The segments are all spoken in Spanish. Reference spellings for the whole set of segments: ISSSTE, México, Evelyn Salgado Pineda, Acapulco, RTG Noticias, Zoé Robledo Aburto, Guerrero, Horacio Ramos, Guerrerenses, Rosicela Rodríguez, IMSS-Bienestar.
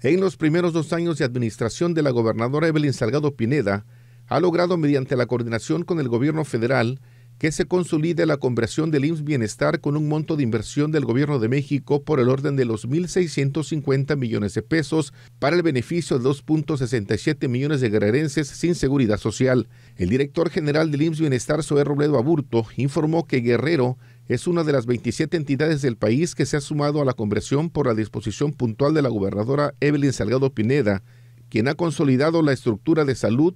En los primeros 2 años de administración de la gobernadora Evelyn Salgado Pineda, ha logrado mediante la coordinación con el gobierno federal que se consolide la conversión del IMSS-Bienestar con un monto de inversión del gobierno de México por el orden de los 1.650 millones de pesos para el beneficio de 2.67 millones de guerrerenses sin seguridad social. El director general del IMSS-Bienestar, Zoé Robledo Aburto, informó que Guerrero es una de las 27 entidades del país que se ha sumado a la conversión por la disposición puntual de la gobernadora Evelyn Salgado Pineda, quien ha consolidado la estructura de salud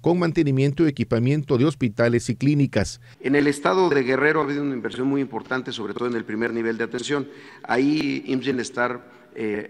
con mantenimiento y equipamiento de hospitales y clínicas. En el estado de Guerrero ha habido una inversión muy importante, sobre todo en el primer nivel de atención. Ahí IMSS-Bienestar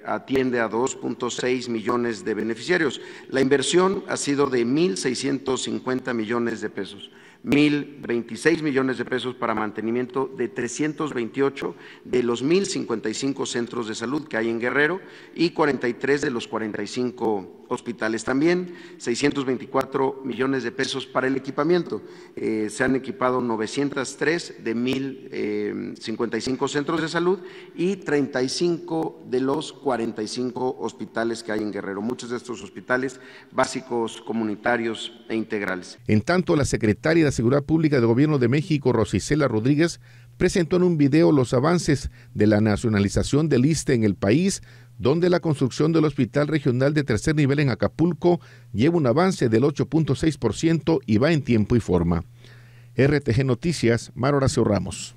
atiende a 2.6 millones de beneficiarios. La inversión ha sido de 1.650 millones de pesos, 1.026 millones de pesos para mantenimiento de 328 de los 1.055 centros de salud que hay en Guerrero y 43 de los 45 hospitales. También 624 millones de pesos para el equipamiento. Se han equipado 903 de 1.055 centros de salud y 35 de los 45 hospitales que hay en Guerrero, muchos de estos hospitales básicos, comunitarios e integrales. En tanto, la secretaria de Seguridad Pública del Gobierno de México, Rosicela Rodríguez, presentó en un video los avances de la nacionalización del ISSSTE en el país, donde la construcción del Hospital Regional de Tercer Nivel en Acapulco lleva un avance del 8.6% y va en tiempo y forma. RTG Noticias, Mar Horacio Ramos.